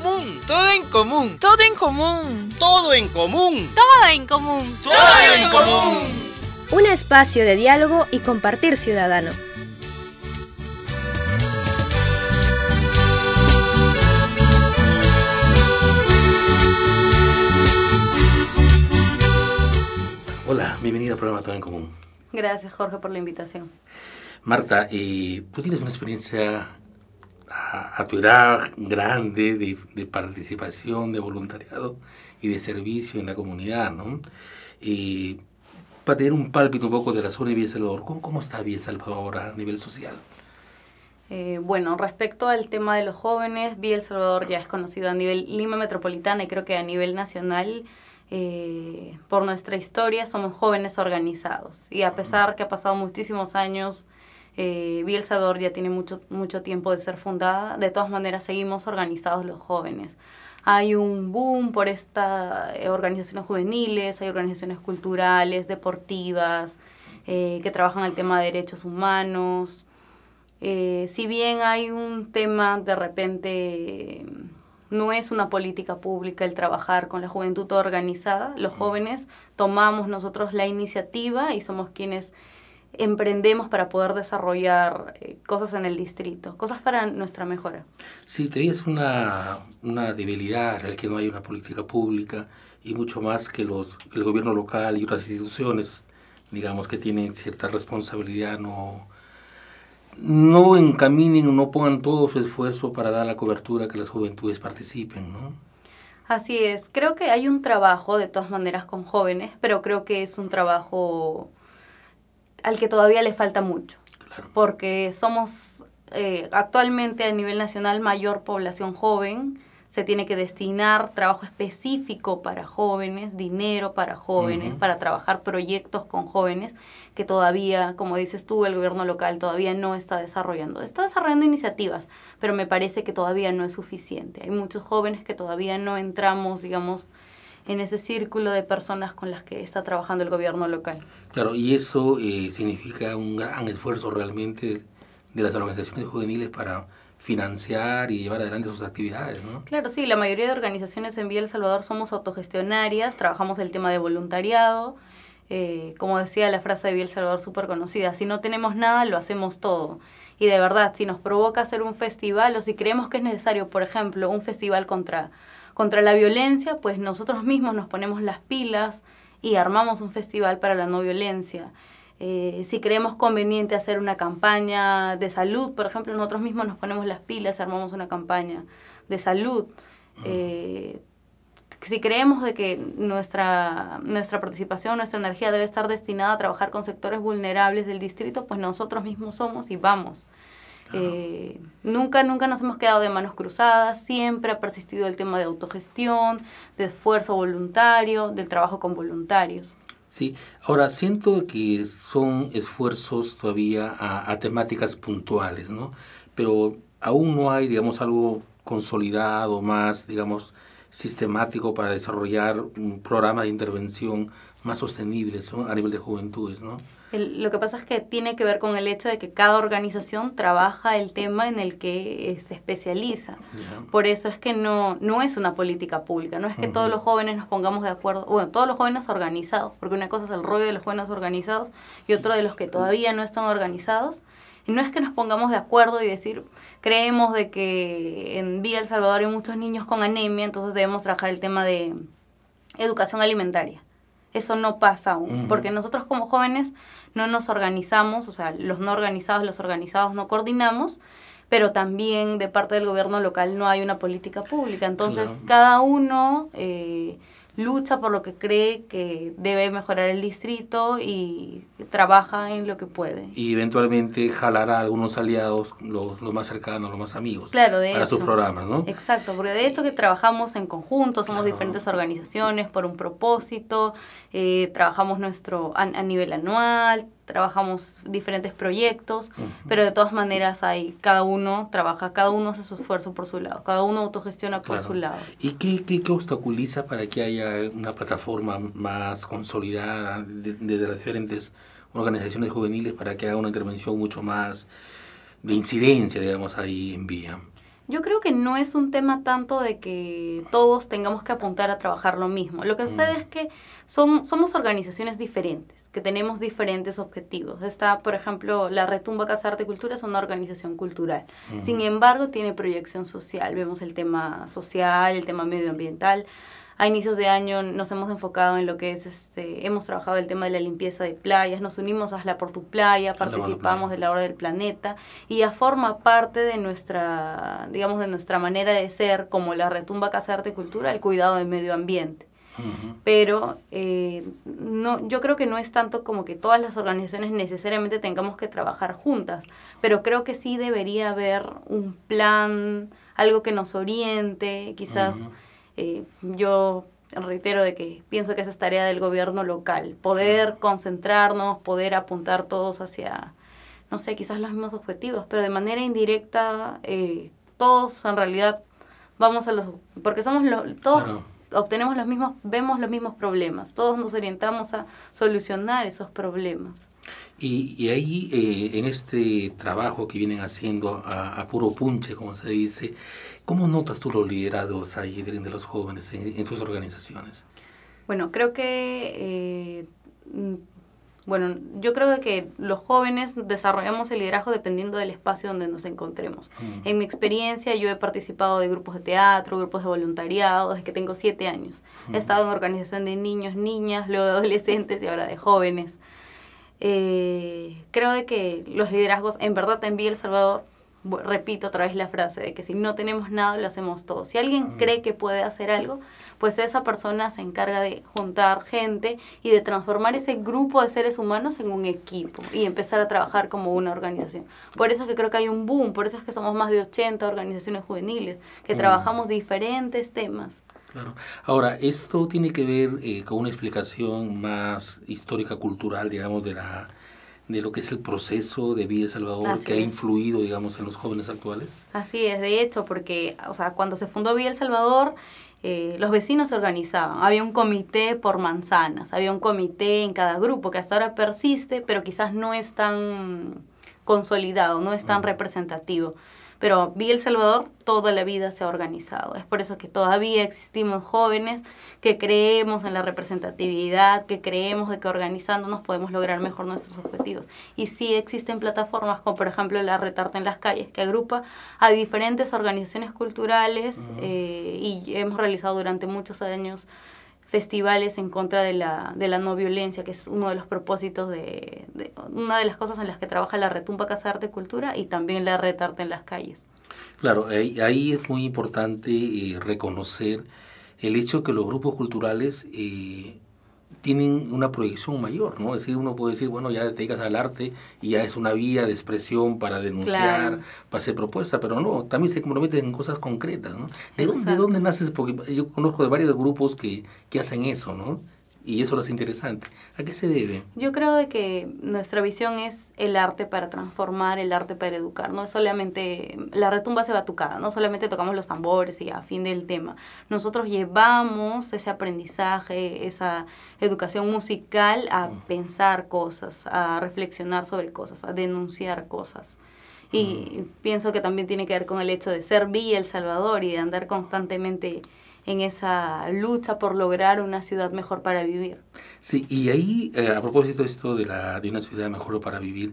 común. Todo en común. Todo en común. Todo en común. Todo en común. Todo en común. Un espacio de diálogo y compartir ciudadano. Hola, bienvenida al programa Todo en Común. Gracias, Jorge, por la invitación. Martha, tú tienes una experiencia a tu edad grande de participación, de voluntariado y de servicio en la comunidad, ¿no? Y para tener un pálpito un poco de la zona de Vía El Salvador, ¿cómo está Vía El Salvador a nivel social? Bueno, respecto al tema de los jóvenes, Vía El Salvador ya es conocido a nivel Lima Metropolitana y creo que a nivel nacional. Por nuestra historia somos jóvenes organizados y a pesar que ha pasado muchísimos años, Villa El Salvador ya tiene mucho tiempo de ser fundada, de todas maneras seguimos organizados los jóvenes. Hay un boom por estas organizaciones juveniles, hay organizaciones culturales, deportivas, que trabajan el tema de derechos humanos. Si bien hay un tema de repente... No es una política pública el trabajar con la juventud organizada. Los jóvenes tomamos nosotros la iniciativa y somos quienes emprendemos para poder desarrollar cosas en el distrito, cosas para nuestra mejora. Sí, te es una debilidad el que no hay una política pública y mucho más que el gobierno local y otras instituciones, digamos, que tienen cierta responsabilidad, no encaminen, no pongan todo su esfuerzo para dar la cobertura que las juventudes participen, ¿no? Así es. Creo que hay un trabajo, de todas maneras, con jóvenes, pero creo que es un trabajo al que todavía le falta mucho. Claro. Porque somos actualmente a nivel nacional mayor población joven, se tiene que destinar trabajo específico para jóvenes, dinero para jóvenes, para trabajar proyectos con jóvenes que todavía, como dices tú, el gobierno local todavía no está desarrollando. Está desarrollando iniciativas, pero me parece que todavía no es suficiente. Hay muchos jóvenes que todavía no entramos, digamos, en ese círculo de personas con las que está trabajando el gobierno local. Claro, y eso significa un gran esfuerzo realmente de las organizaciones juveniles para financiar y llevar adelante sus actividades, ¿no? Claro, sí, la mayoría de organizaciones en Villa El Salvador somos autogestionarias, trabajamos el tema de voluntariado, como decía la frase de Villa El Salvador súper conocida, si no tenemos nada, lo hacemos todo. Y de verdad, si nos provoca hacer un festival o si creemos que es necesario, por ejemplo, un festival contra la violencia, pues nosotros mismos nos ponemos las pilas y armamos un festival para la no violencia. Si creemos conveniente hacer una campaña de salud, por ejemplo, nosotros mismos nos ponemos las pilas, armamos una campaña de salud. Si creemos de que nuestra participación, nuestra energía debe estar destinada a trabajar con sectores vulnerables del distrito, pues nosotros mismos somos y vamos. Nunca nos hemos quedado de manos cruzadas, siempre ha persistido el tema de autogestión, de esfuerzo voluntario, del trabajo con voluntarios. Sí, ahora siento que son esfuerzos todavía a temáticas puntuales, ¿no? Pero aún no hay, digamos, algo consolidado, más, digamos, sistemático para desarrollar un programa de intervención más sostenible, ¿no?, a nivel de juventudes, ¿no? Lo que pasa es que tiene que ver con el hecho de que cada organización trabaja el tema en el que se especializa. Por eso es que no es una política pública, no es que todos los jóvenes nos pongamos de acuerdo, bueno, todos los jóvenes organizados, porque una cosa es el rollo de los jóvenes organizados y otro de los que todavía no están organizados. No es que nos pongamos de acuerdo y decir, creemos de que en Villa El Salvador hay muchos niños con anemia, entonces debemos trabajar el tema de educación alimentaria. Eso no pasa aún, porque nosotros como jóvenes no nos organizamos, o sea, los no organizados, los organizados no coordinamos, pero también de parte del gobierno local no hay una política pública. Entonces, cada uno lucha por lo que cree que debe mejorar el distrito y trabaja en lo que puede. Y eventualmente jalará a algunos aliados, los más cercanos, los más amigos, claro, para sus programas, ¿no? Exacto, porque de hecho que trabajamos en conjunto, somos diferentes organizaciones por un propósito, trabajamos a nivel anual, trabajamos diferentes proyectos, pero de todas maneras cada uno hace su esfuerzo por su lado, cada uno autogestiona por su lado. ¿Y qué obstaculiza para que haya una plataforma más consolidada de las diferentes organizaciones juveniles para que haga una intervención mucho más de incidencia, digamos, ahí en Villa? Yo creo que no es un tema tanto de que todos tengamos que apuntar a trabajar lo mismo. Lo que sucede es que somos organizaciones diferentes, que tenemos diferentes objetivos. Está, por ejemplo, la Retumba Casa Arte y Cultura es una organización cultural. Sin embargo, tiene proyección social. Vemos el tema social, el tema medioambiental. A inicios de año nos hemos enfocado en lo que es, hemos trabajado el tema de la limpieza de playas, nos unimos a Hazla por tu playa, participamos de la Hora del Planeta y ya forma parte de nuestra, digamos, de nuestra manera de ser, como la Retumba Casa Arte y Cultura, el cuidado del medio ambiente. Pero no, yo creo que no es tanto como que todas las organizaciones necesariamente tengamos que trabajar juntas, pero creo que sí debería haber un plan, algo que nos oriente, quizás... yo reitero de que pienso que esa es tarea del gobierno local, poder concentrarnos, poder apuntar todos hacia, no sé, quizás los mismos objetivos, pero de manera indirecta todos en realidad vamos a los... porque somos todos obtenemos los mismos, vemos los mismos problemas, todos nos orientamos a solucionar esos problemas. Y ahí, en este trabajo que vienen haciendo a puro punche, como se dice, ¿cómo notas tú los liderazgos ahí de los jóvenes en tus organizaciones? Bueno, creo que... bueno, yo creo que los jóvenes desarrollamos el liderazgo dependiendo del espacio donde nos encontremos. En mi experiencia, yo he participado de grupos de teatro, grupos de voluntariado, desde que tengo 7 años. He estado en organización de niños, niñas, luego de adolescentes y ahora de jóvenes. Creo de que los liderazgos, en verdad, en Villa El Salvador, repito otra vez la frase de que si no tenemos nada, lo hacemos todo. Si alguien cree que puede hacer algo, pues esa persona se encarga de juntar gente y de transformar ese grupo de seres humanos en un equipo y empezar a trabajar como una organización. Por eso es que creo que hay un boom, por eso es que somos más de 80 organizaciones juveniles que trabajamos diferentes temas. Claro. Ahora, esto tiene que ver con una explicación más histórica, cultural, digamos, de lo que es el proceso de Villa El Salvador. Así que ha influido, digamos, en los jóvenes actuales. Así es, de hecho, porque, o sea, cuando se fundó Villa El Salvador, los vecinos se organizaban. Había un comité por manzanas, había un comité en cada grupo que hasta ahora persiste, pero quizás no es tan consolidado, no es tan representativo. Pero Villa El Salvador toda la vida se ha organizado. Es por eso que todavía existimos jóvenes que creemos en la representatividad, que creemos de que organizándonos podemos lograr mejor nuestros objetivos. Y sí existen plataformas como por ejemplo la Red Arte en las Calles, que agrupa a diferentes organizaciones culturales y hemos realizado durante muchos años festivales en contra de la no violencia, que es uno de los propósitos de una de las cosas en las que trabaja la Retumba Casa Arte y Cultura y también la Red Arte en las Calles. Claro, ahí es muy importante reconocer el hecho que los grupos culturales tienen una proyección mayor, ¿no? Es decir, uno puede decir, bueno, ya te dedicas al arte y ya es una vía de expresión para denunciar, para hacer propuestas, pero no, también se comprometen en cosas concretas, ¿no? ¿De dónde naces? Porque yo conozco de varios grupos que hacen eso, ¿no? Y eso lo hace interesante. ¿A qué se debe? Yo creo de que nuestra visión es el arte para transformar, el arte para educar. No es solamente la retumba se batucada, no solamente tocamos los tambores y a fin del tema. Nosotros llevamos ese aprendizaje, esa educación musical a pensar cosas, a reflexionar sobre cosas, a denunciar cosas. Y pienso que también tiene que ver con el hecho de ser Villa El Salvador y de andar constantemente en esa lucha por lograr una ciudad mejor para vivir. Sí, y ahí, a propósito de esto de una ciudad mejor para vivir,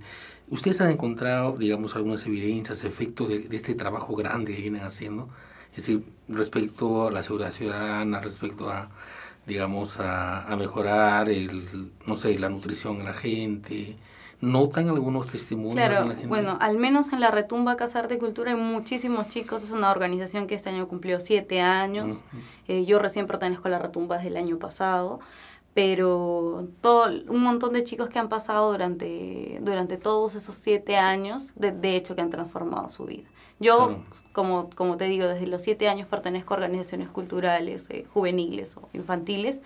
¿ustedes han encontrado, digamos, algunas evidencias, efectos de este trabajo grande que vienen haciendo? Es decir, respecto a la seguridad ciudadana, respecto a, digamos, a mejorar, no sé, la nutrición en la gente... ¿Notan algunos testimonios? Claro, bueno, al menos en la Retumba Casa Arte y Cultura hay muchísimos chicos. Es una organización que este año cumplió 7 años. Yo recién pertenezco a la Retumba desde el año pasado. Pero un montón de chicos que han pasado durante todos esos 7 años, de hecho, que han transformado su vida. Yo, como te digo, desde los 7 años pertenezco a organizaciones culturales, juveniles o infantiles.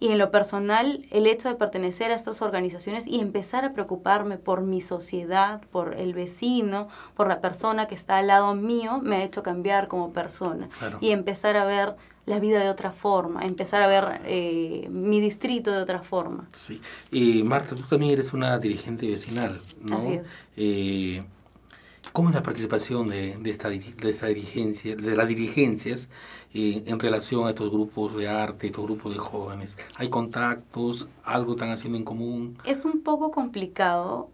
Y en lo personal, el hecho de pertenecer a estas organizaciones y empezar a preocuparme por mi sociedad, por el vecino, por la persona que está al lado mío, me ha hecho cambiar como persona. Claro. Y empezar a ver la vida de otra forma, empezar a ver mi distrito de otra forma. Sí. Martha, tú también eres una dirigente vecinal, ¿no? Así es. ¿Cómo es la participación de las dirigencias en relación a estos grupos de arte, estos grupos de jóvenes? ¿Hay contactos? ¿Algo están haciendo en común? Es un poco complicado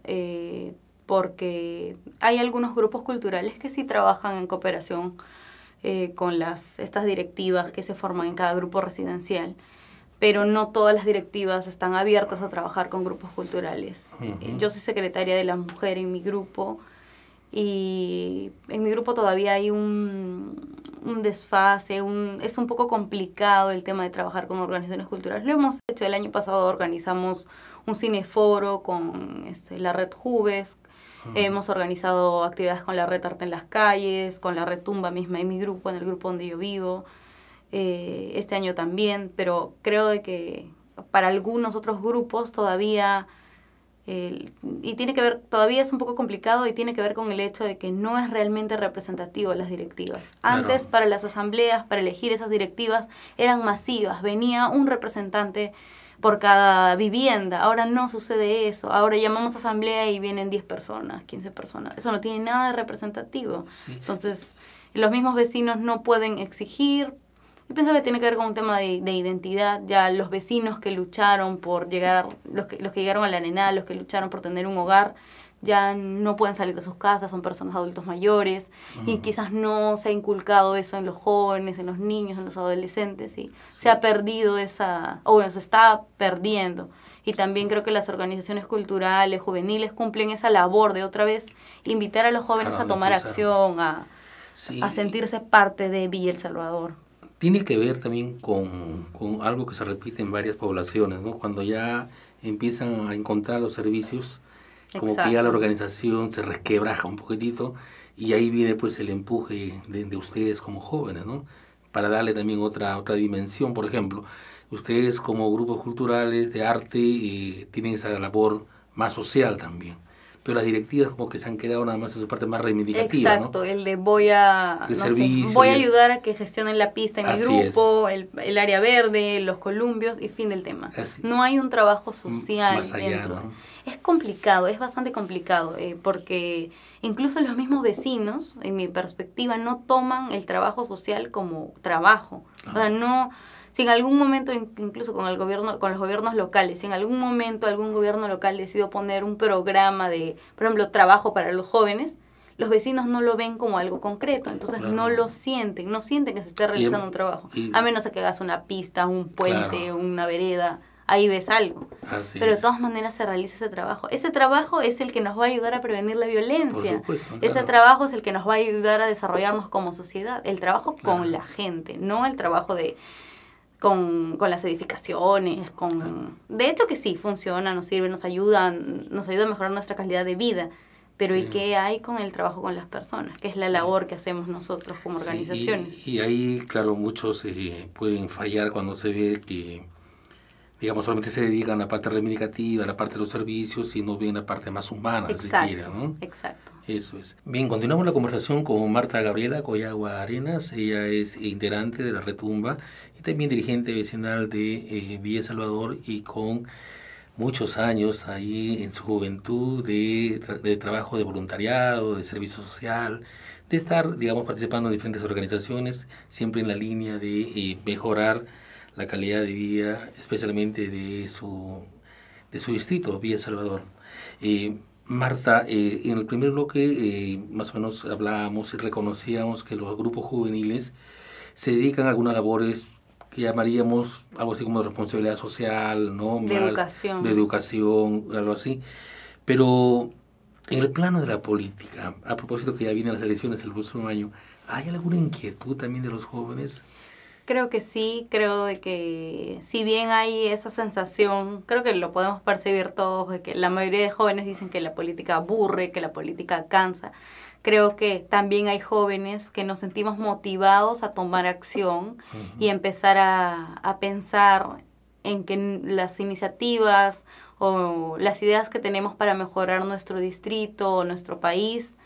porque hay algunos grupos culturales que sí trabajan en cooperación con estas directivas que se forman en cada grupo residencial, pero no todas las directivas están abiertas a trabajar con grupos culturales. Yo soy secretaria de la mujer en mi grupo, y en mi grupo todavía hay un desfase, es un poco complicado el tema de trabajar con organizaciones culturales. Lo hemos hecho. El año pasado organizamos un cineforo con la Red JUBESC, hemos organizado actividades con la Red Arte en las Calles, con la Retumba misma en mi grupo, en el grupo donde yo vivo, este año también, pero creo de que para algunos otros grupos todavía... y tiene que ver, todavía es un poco complicado y tiene que ver con el hecho de que no es realmente representativo las directivas. Antes, para las asambleas, para elegir esas directivas, eran masivas. Venía un representante por cada vivienda. Ahora no sucede eso. Ahora llamamos a asamblea y vienen 10 personas, 15 personas. Eso no tiene nada de representativo. Sí. Entonces, los mismos vecinos no pueden exigir. Yo pienso que tiene que ver con un tema de identidad. Ya los vecinos que lucharon por llegar, los que llegaron a la arenal, los que lucharon por tener un hogar, ya no pueden salir de sus casas, son personas adultos mayores, y quizás no se ha inculcado eso en los jóvenes, en los niños, en los adolescentes, y se ha perdido se está perdiendo. Y también creo que las organizaciones culturales, juveniles, cumplen esa labor de otra vez invitar a los jóvenes a tomar acción, a sentirse parte de Villa El Salvador. Tiene que ver también con algo que se repite en varias poblaciones, ¿no? Cuando ya empiezan a encontrar los servicios, como que ya la organización se resquebraja un poquitito, y ahí viene pues el empuje de ustedes como jóvenes, ¿no? Para darle también otra dimensión. Por ejemplo, ustedes como grupos culturales de arte tienen esa labor más social también. Pero las directivas como que se han quedado nada más en su parte más reivindicativa. Exacto, ¿no? El de voy a ayudar a que gestionen la pista en el grupo, el área verde, los columbios y fin del tema. No hay un trabajo social más allá, dentro. ¿No? Es complicado, es bastante complicado, porque incluso los mismos vecinos, en mi perspectiva, no toman el trabajo social como trabajo. O sea, no... Si en algún momento, incluso con los gobiernos locales, si en algún momento algún gobierno local decidió poner un programa de, por ejemplo, trabajo para los jóvenes, los vecinos no lo ven como algo concreto, entonces no lo sienten, no sienten que se esté realizando un trabajo. A menos que hagas una pista, un puente, una vereda, ahí ves algo. Pero de todas maneras se realiza ese trabajo. Ese trabajo es el que nos va a ayudar a prevenir la violencia. Por supuesto, ese trabajo es el que nos va a ayudar a desarrollarnos como sociedad. El trabajo con la gente, no el trabajo de... Con las edificaciones, de hecho que sí, funciona, nos sirve, nos ayuda a mejorar nuestra calidad de vida, pero ¿y qué hay con el trabajo con las personas? Que es la labor que hacemos nosotros como organizaciones. Y ahí, claro, muchos pueden fallar cuando se ve que, digamos, solamente se dedican a la parte reivindicativa, a la parte de los servicios, y no ven la parte más humana, si quiera, ¿no? Exacto. Eso es. Bien, continuamos la conversación con Martha Gabriela Collahua Arenas. Ella es integrante de la Retumba y también dirigente vecinal de Villa El Salvador, y con muchos años ahí en su juventud de trabajo de voluntariado, de servicio social, de estar, digamos, participando en diferentes organizaciones, siempre en la línea de mejorar la calidad de vida, especialmente de su distrito, Villa El Salvador. Martha, en el primer bloque más o menos hablábamos y reconocíamos que los grupos juveniles se dedican a algunas labores que llamaríamos algo así como de responsabilidad social, ¿no? De educación. De educación, algo así. Pero en el plano de la política, a propósito que ya vienen las elecciones el próximo año, ¿hay alguna inquietud también de los jóvenes? Creo que sí, creo de que si bien hay esa sensación, creo que lo podemos percibir todos, de que la mayoría de jóvenes dicen que la política aburre, que la política cansa. Creo que también hay jóvenes que nos sentimos motivados a tomar acción y empezar a pensar en que las iniciativas o las ideas que tenemos para mejorar nuestro distrito o nuestro país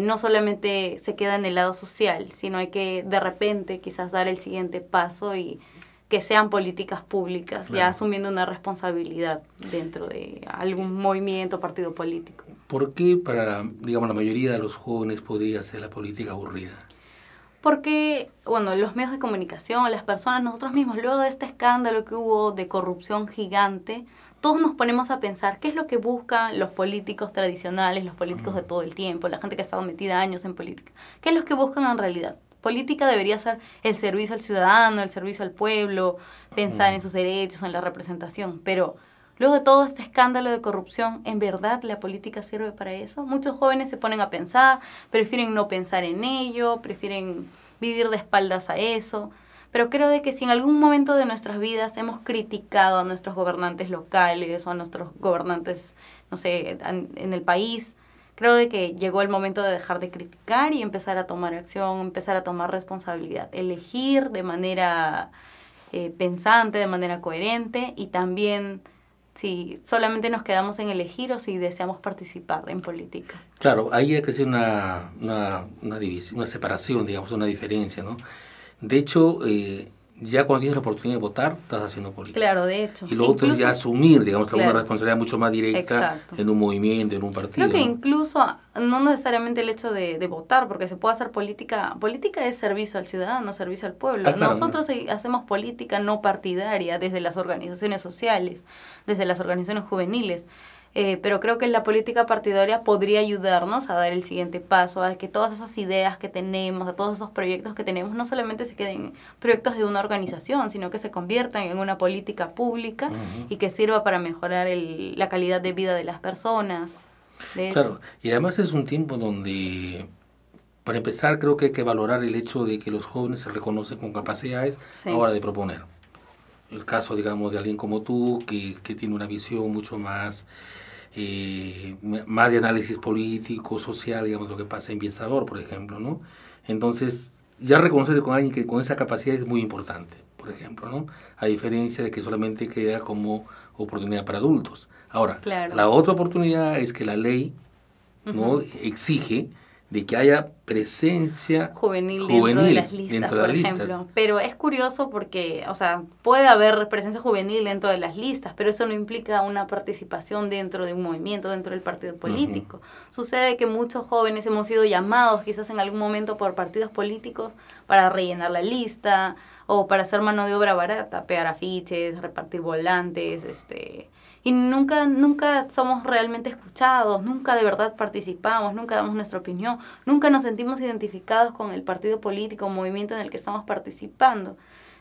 no solamente se queda en el lado social, sino hay que de repente quizás dar el siguiente paso y que sean políticas públicas, ya asumiendo una responsabilidad dentro de algún movimiento, partido político. ¿Por qué para, digamos, la mayoría de los jóvenes podría ser la política aburrida? Porque, bueno, los medios de comunicación, las personas, nosotros mismos, luego de este escándalo que hubo de corrupción gigante, todos nos ponemos a pensar qué es lo que buscan los políticos tradicionales, los políticos de todo el tiempo, la gente que ha estado metida años en política. ¿Qué es lo que buscan en realidad? Política debería ser el servicio al ciudadano, el servicio al pueblo, pensar en sus derechos, en la representación, pero... Luego de todo este escándalo de corrupción, ¿en verdad la política sirve para eso? Muchos jóvenes se ponen a pensar, prefieren no pensar en ello, prefieren vivir de espaldas a eso. Pero creo de que si en algún momento de nuestras vidas hemos criticado a nuestros gobernantes locales o a nuestros gobernantes, no sé, en el país, creo de que llegó el momento de dejar de criticar y empezar a tomar acción, empezar a tomar responsabilidad, elegir de manera pensante, de manera coherente y también... si solamente nos quedamos en elegir o si deseamos participar en política. Claro, ahí hay que hacer una división, una separación, digamos, una diferencia, ¿no? De hecho, ya cuando tienes la oportunidad de votar, estás haciendo política. Claro, de hecho. Y lo incluso, otro es ya asumir, digamos, claro, una responsabilidad mucho más directa, exacto, en un movimiento, en un partido. Creo que, ¿no?, incluso no necesariamente el hecho de votar, porque se puede hacer política. Política es servicio al ciudadano, servicio al pueblo. Ah, claro, nosotros, ¿no?, hacemos política no partidaria desde las organizaciones sociales, desde las organizaciones juveniles. Pero creo que la política partidaria podría ayudarnos a dar el siguiente paso, a que todas esas ideas que tenemos, a todos esos proyectos que tenemos, no solamente se queden proyectos de una organización, sino que se conviertan en una política pública y que sirva para mejorar la calidad de vida de las personas. De hecho. Claro, y además es un tiempo donde, para empezar, creo que hay que valorar el hecho de que los jóvenes se reconocen con capacidades, sí, a la hora de proponer. El caso, digamos, de alguien como tú, que tiene una visión mucho más de análisis político, social, digamos, lo que pasa en Vía El Salvador, por ejemplo, ¿no? Entonces, ya reconocerse con alguien que con esa capacidad es muy importante, por ejemplo, ¿no? A diferencia de que solamente queda como oportunidad para adultos. Ahora, claro, la otra oportunidad es que la ley, ¿no?, exige de que haya presencia juvenil dentro de las listas, por ejemplo. Pero es curioso porque, o sea, puede haber presencia juvenil dentro de las listas, pero eso no implica una participación dentro de un movimiento, dentro del partido político. Sucede que muchos jóvenes hemos sido llamados quizás en algún momento por partidos políticos para rellenar la lista o para hacer mano de obra barata, pegar afiches, repartir volantes, y nunca somos realmente escuchados, nunca de verdad participamos, nunca damos nuestra opinión, nunca nos sentimos identificados con el partido político o movimiento en el que estamos participando.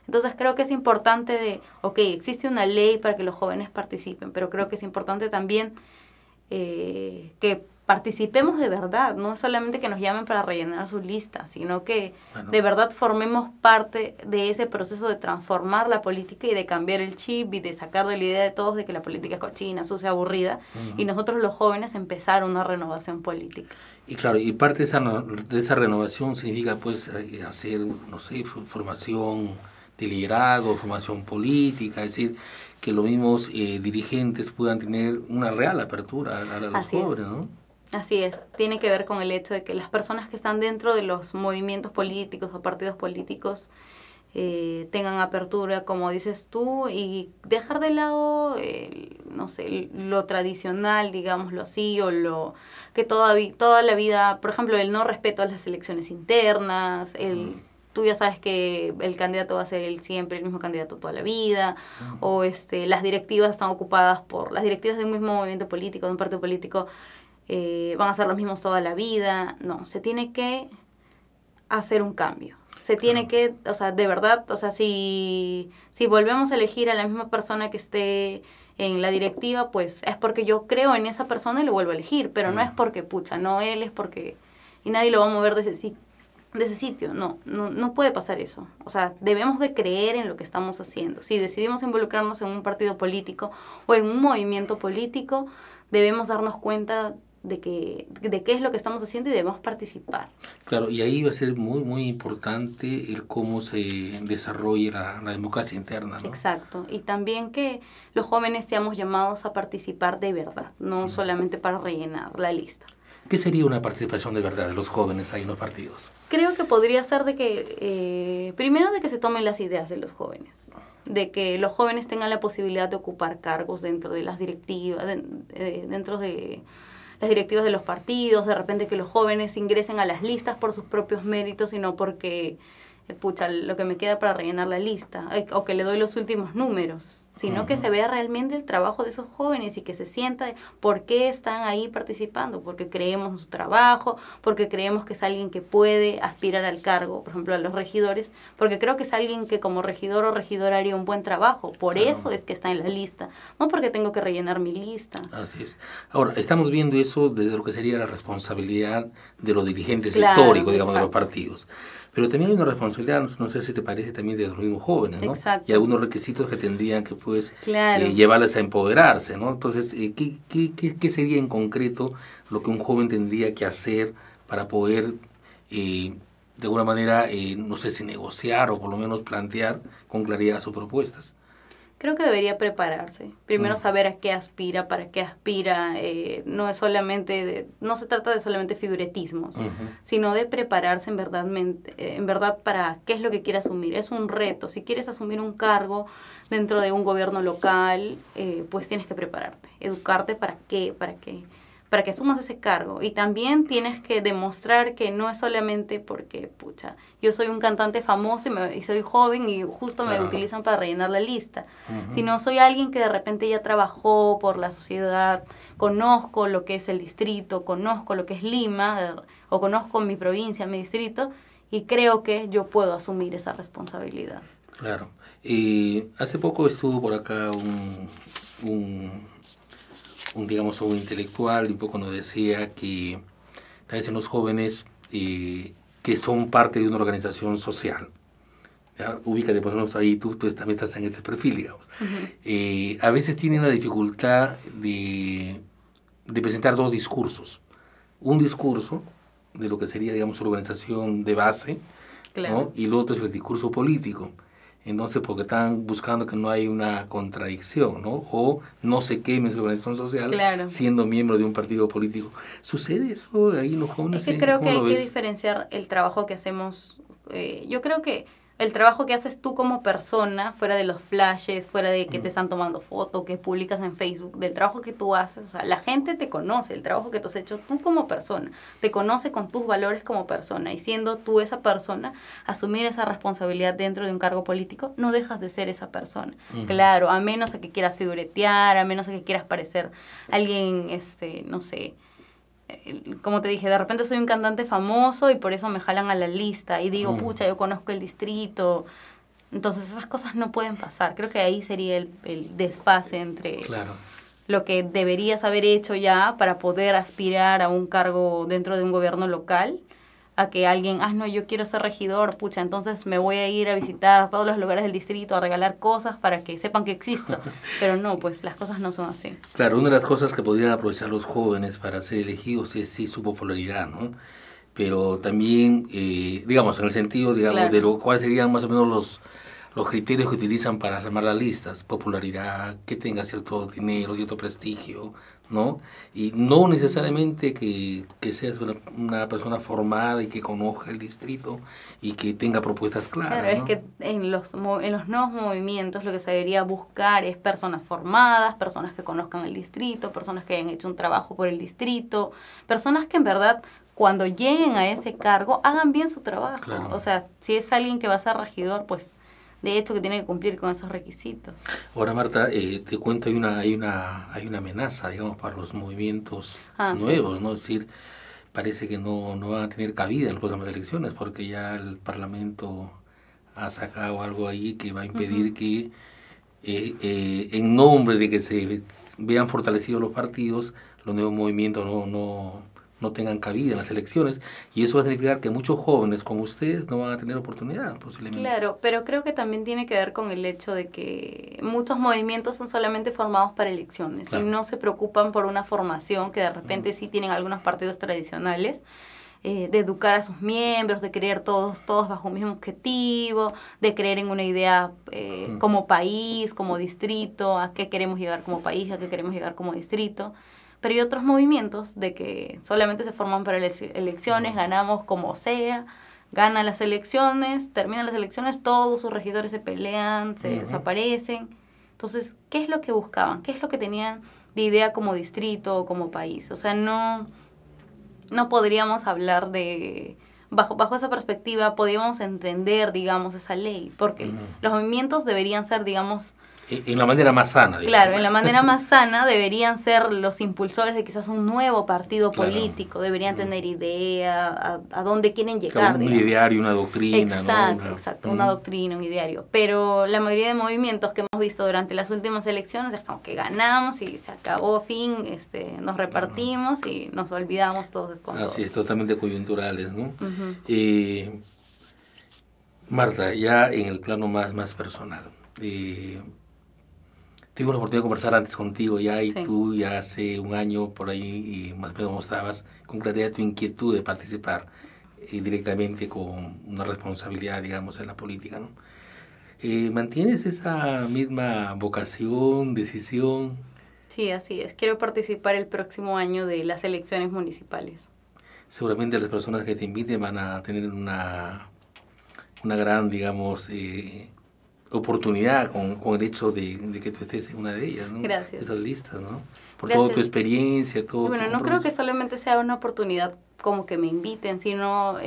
Entonces creo que es importante existe una ley para que los jóvenes participen, pero creo que es importante también que participemos de verdad, no solamente que nos llamen para rellenar su lista, sino que de verdad formemos parte de ese proceso de transformar la política y de cambiar el chip y de sacar de la idea de todos de que la política es cochina, sucia, aburrida, y nosotros los jóvenes empezar una renovación política. Y claro, y parte de esa renovación significa pues hacer, no sé, formación de liderazgo, formación política, es decir, que los mismos dirigentes puedan tener una real apertura a los jóvenes, ¿no? Así es, tiene que ver con el hecho de que las personas que están dentro de los movimientos políticos o partidos políticos tengan apertura, como dices tú, y dejar de lado, no sé, lo tradicional, digámoslo así, o lo que toda la vida, por ejemplo, el no respeto a las elecciones internas, tú ya sabes que el candidato va a ser siempre el mismo candidato toda la vida, o las directivas están ocupadas por, las directivas de un mismo movimiento político, de un partido político, van a ser los mismos toda la vida. No, se tiene que hacer un cambio. Se tiene que, o sea, de verdad, o sea, si volvemos a elegir a la misma persona que esté en la directiva, pues es porque yo creo en esa persona y lo vuelvo a elegir, pero no es porque, pucha, no él es porque... Y nadie lo va a mover de ese sitio. No puede pasar eso. O sea, debemos de creer en lo que estamos haciendo. Si decidimos involucrarnos en un partido político o en un movimiento político, debemos darnos cuenta de qué es lo que estamos haciendo y debemos participar. Claro, y ahí va a ser muy, muy importante el cómo se desarrolla la democracia interna, ¿no? Exacto, y también que los jóvenes seamos llamados a participar de verdad, no solamente para rellenar la lista. ¿Qué sería una participación de verdad de los jóvenes ahí en los partidos? Creo que podría ser de que, primero, de que se tomen las ideas de los jóvenes, de que los jóvenes tengan la posibilidad de ocupar cargos dentro de las directivas, dentro de las directivas de los partidos, de repente que los jóvenes ingresen a las listas por sus propios méritos y no porque, pucha, lo que me queda para rellenar la lista, o que le doy los últimos números, sino que se vea realmente el trabajo de esos jóvenes y que se sienta de por qué están ahí participando, porque creemos en su trabajo, porque creemos que es alguien que puede aspirar al cargo, por ejemplo a los regidores, porque creo que es alguien que como regidor o regidora haría un buen trabajo, por eso es que está en la lista, no porque tengo que rellenar mi lista. Así es. Ahora, estamos viendo eso desde lo que sería la responsabilidad de los dirigentes históricos, digamos, de los partidos. Pero también hay una responsabilidad, no sé si te parece, también de los mismos jóvenes, ¿no? Exacto. Y algunos requisitos que tendrían que, pues, llevarles a empoderarse, ¿no? Entonces, ¿qué sería en concreto lo que un joven tendría que hacer para poder, de alguna manera, no sé si negociar o por lo menos plantear con claridad sus propuestas? Creo que debería prepararse. Primero saber a qué aspira, para qué aspira. No es solamente no se trata de solamente figuretismos, sino de prepararse en verdad para qué es lo que quiere asumir. Es un reto. Si quieres asumir un cargo dentro de un gobierno local, pues tienes que prepararte, educarte para que asumas ese cargo. Y también tienes que demostrar que no es solamente porque, pucha, yo soy un cantante famoso y soy joven y justo me utilizan para rellenar la lista, sino soy alguien que de repente ya trabajó por la sociedad, conozco lo que es el distrito, conozco lo que es Lima, o conozco mi provincia, mi distrito, y creo que yo puedo asumir esa responsabilidad. Claro. Y hace poco estuvo por acá un intelectual, un poco nos decía que tal vez en los jóvenes que son parte de una organización social, ¿ya? Ubícate, por ejemplo, ahí tú también estás en ese perfil, digamos. A veces tienen la dificultad de presentar dos discursos. Un discurso de lo que sería, digamos, su organización de base, ¿no? Y el otro es el discurso político. Entonces, porque están buscando que no hay una contradicción, ¿no? O no se queme su organización social siendo miembro de un partido político. ¿Sucede eso ahí en los jóvenes? Es que creo que hay que diferenciar el trabajo que hacemos. Yo creo que el trabajo que haces tú como persona, fuera de los flashes, fuera de que te están tomando fotos, que publicas en Facebook, del trabajo que tú haces, o sea, la gente te conoce, el trabajo que tú has hecho tú como persona, te conoce con tus valores como persona, y siendo tú esa persona, asumir esa responsabilidad dentro de un cargo político, no dejas de ser esa persona. Claro, a menos a que quieras figuretear, a menos a que quieras parecer alguien, no sé, como te dije, de repente soy un cantante famoso y por eso me jalan a la lista y digo, pucha, yo conozco el distrito. Entonces esas cosas no pueden pasar. Creo que ahí sería el desfase entre lo que deberías haber hecho ya para poder aspirar a un cargo dentro de un gobierno local, a que alguien, no, yo quiero ser regidor, pucha, entonces me voy a ir a visitar todos los lugares del distrito, a regalar cosas para que sepan que existo. Pero no, pues las cosas no son así. Claro, una de las cosas que podrían aprovechar los jóvenes para ser elegidos es sí su popularidad, ¿no? Pero también, digamos, en el sentido, digamos, de lo cual serían más o menos los criterios que utilizan para armar las listas, popularidad, que tenga cierto dinero, cierto prestigio, ¿no? Y no necesariamente que seas una persona formada y que conozca el distrito y que tenga propuestas claras. Claro, ¿no? Es que en los nuevos movimientos lo que se debería buscar es personas formadas, personas que conozcan el distrito, personas que hayan hecho un trabajo por el distrito, personas que en verdad cuando lleguen a ese cargo hagan bien su trabajo. Claro. O sea, si es alguien que va a ser regidor, pues de hecho que tiene que cumplir con esos requisitos. Ahora, Marta, te cuento, hay una amenaza, digamos, para los movimientos nuevos, ¿no? Es decir, parece que no van a tener cabida en las próximas elecciones, porque ya el Parlamento ha sacado algo ahí que va a impedir que, en nombre de que se vean fortalecidos los partidos, los nuevos movimientos no tengan cabida en las elecciones, y eso va a significar que muchos jóvenes como ustedes no van a tener oportunidad, posiblemente. Claro, pero creo que también tiene que ver con el hecho de que muchos movimientos son solamente formados para elecciones y no se preocupan por una formación que de repente sí tienen algunos partidos tradicionales, de educar a sus miembros, de creer todos bajo un mismo objetivo, de creer en una idea como país, como distrito, a qué queremos llegar como país, a qué queremos llegar como distrito. Pero hay otros movimientos de que solamente se forman para elecciones, ganamos como sea, ganan las elecciones, terminan las elecciones, todos sus regidores se pelean, se desaparecen. Entonces, ¿qué es lo que buscaban? ¿Qué es lo que tenían de idea como distrito o como país. O sea, no podríamos hablar de... Bajo esa perspectiva podríamos entender, digamos, esa ley, porque los movimientos deberían ser, digamos... En la manera más sana, digamos. Claro, en la manera más sana deberían ser los impulsores de quizás un nuevo partido político, deberían tener idea a dónde quieren llegar. Claro, un ideario, una doctrina. Exacto, ¿no? Una doctrina, un ideario. Pero la mayoría de movimientos que hemos visto durante las últimas elecciones es como que ganamos y se acabó, fin, nos repartimos y nos olvidamos todos. Así es, totalmente coyunturales, ¿no? Martha, ya en el plano más personal, tuve la oportunidad de conversar antes contigo ya, y tú ya hace un año por ahí, y más o menos mostrabas con claridad tu inquietud de participar directamente con una responsabilidad, digamos, en la política, ¿no? ¿Mantienes esa misma vocación, decisión? Sí, así es. Quiero participar el próximo año de las elecciones municipales. Seguramente las personas que te inviten van a tener una gran, digamos, oportunidad con el hecho de que tú estés en una de ellas, ¿no? Gracias. Esas listas, ¿no? Por toda tu experiencia, todo. Bueno, no creo que solamente sea una oportunidad como que me inviten, sino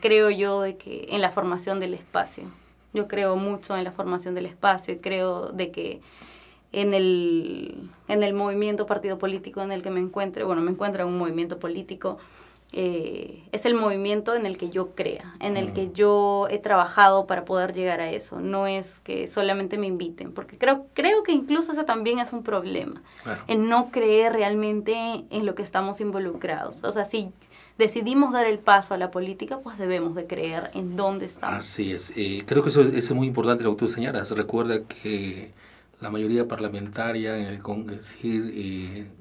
creo yo de que en la formación del espacio. Yo creo mucho en la formación del espacio y creo de que en el movimiento partido político en el que me encuentro, bueno, me encuentro en un movimiento político, es el movimiento en el que yo crea, en el que yo he trabajado para poder llegar a eso. No es que solamente me inviten, porque creo que incluso ese también es un problema, el no creer realmente en lo que estamos involucrados. O sea, si decidimos dar el paso a la política, pues debemos de creer en dónde estamos. Así es. Creo que eso es muy importante lo que tú señalas. Recuerda que la mayoría parlamentaria en el Congreso, de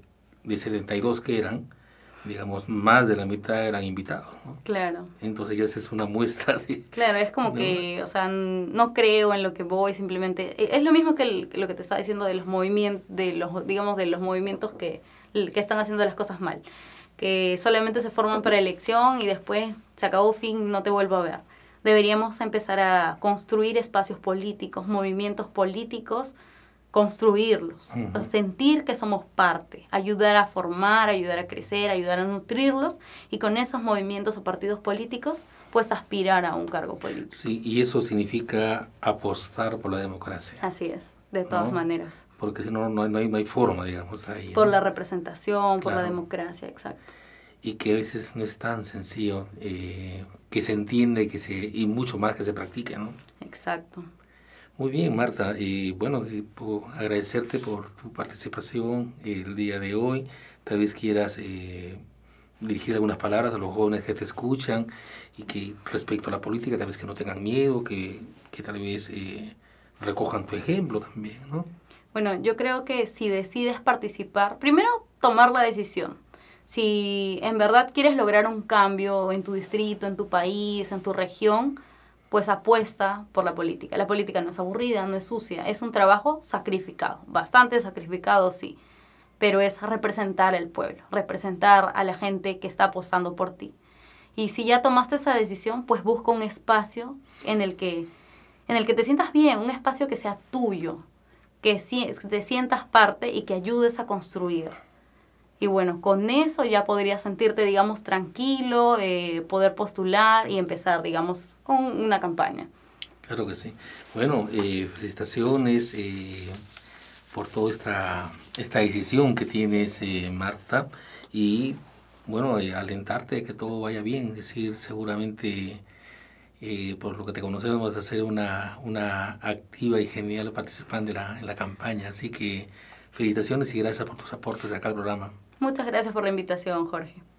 72 que eran, digamos, más de la mitad eran invitados, ¿no? Claro. Entonces ya esa es una muestra de... Claro, es como que, o sea, no creo en lo que voy, simplemente... Es lo mismo que lo que te estaba diciendo de los movimientos, digamos, de los movimientos que están haciendo las cosas mal, que solamente se forman para elección y después se acabó, fin, no te vuelvo a ver. Deberíamos empezar a construir espacios políticos, movimientos políticos, construirlos, sentir que somos parte, ayudar a formar, ayudar a crecer, ayudar a nutrirlos, y con esos movimientos o partidos políticos, pues aspirar a un cargo político. Sí, y eso significa apostar por la democracia. Así es, de todas maneras. Porque si no, no hay forma, digamos, ahí. Por la representación, por la democracia, exacto. Y que a veces no es tan sencillo que se entiende y mucho más que se practique, ¿no? Exacto. Muy bien, Martha, y bueno, agradecerte por tu participación el día de hoy. Tal vez quieras dirigir algunas palabras a los jóvenes que te escuchan y que respecto a la política, tal vez que no tengan miedo, que tal vez recojan tu ejemplo también, ¿no? Bueno, yo creo que si decides participar, primero tomar la decisión. Si en verdad quieres lograr un cambio en tu distrito, en tu país, en tu región, pues apuesta por la política. La política no es aburrida, no es sucia, es un trabajo sacrificado, bastante sacrificado, sí, pero es representar al pueblo, representar a la gente que está apostando por ti. Y si ya tomaste esa decisión, pues busca un espacio en el que te sientas bien, un espacio que sea tuyo, que te sientas parte y que ayudes a construir. Y bueno, con eso ya podrías sentirte, digamos, tranquilo, poder postular y empezar, digamos, con una campaña. Claro que sí. Bueno, felicitaciones por toda esta decisión que tienes, Martha. Y bueno, alentarte a que todo vaya bien. Es decir, seguramente, por lo que te conocemos, vas a ser una activa y genial participante en la campaña. Así que felicitaciones y gracias por tus aportes acá al programa. Muchas gracias por la invitación, Jorge.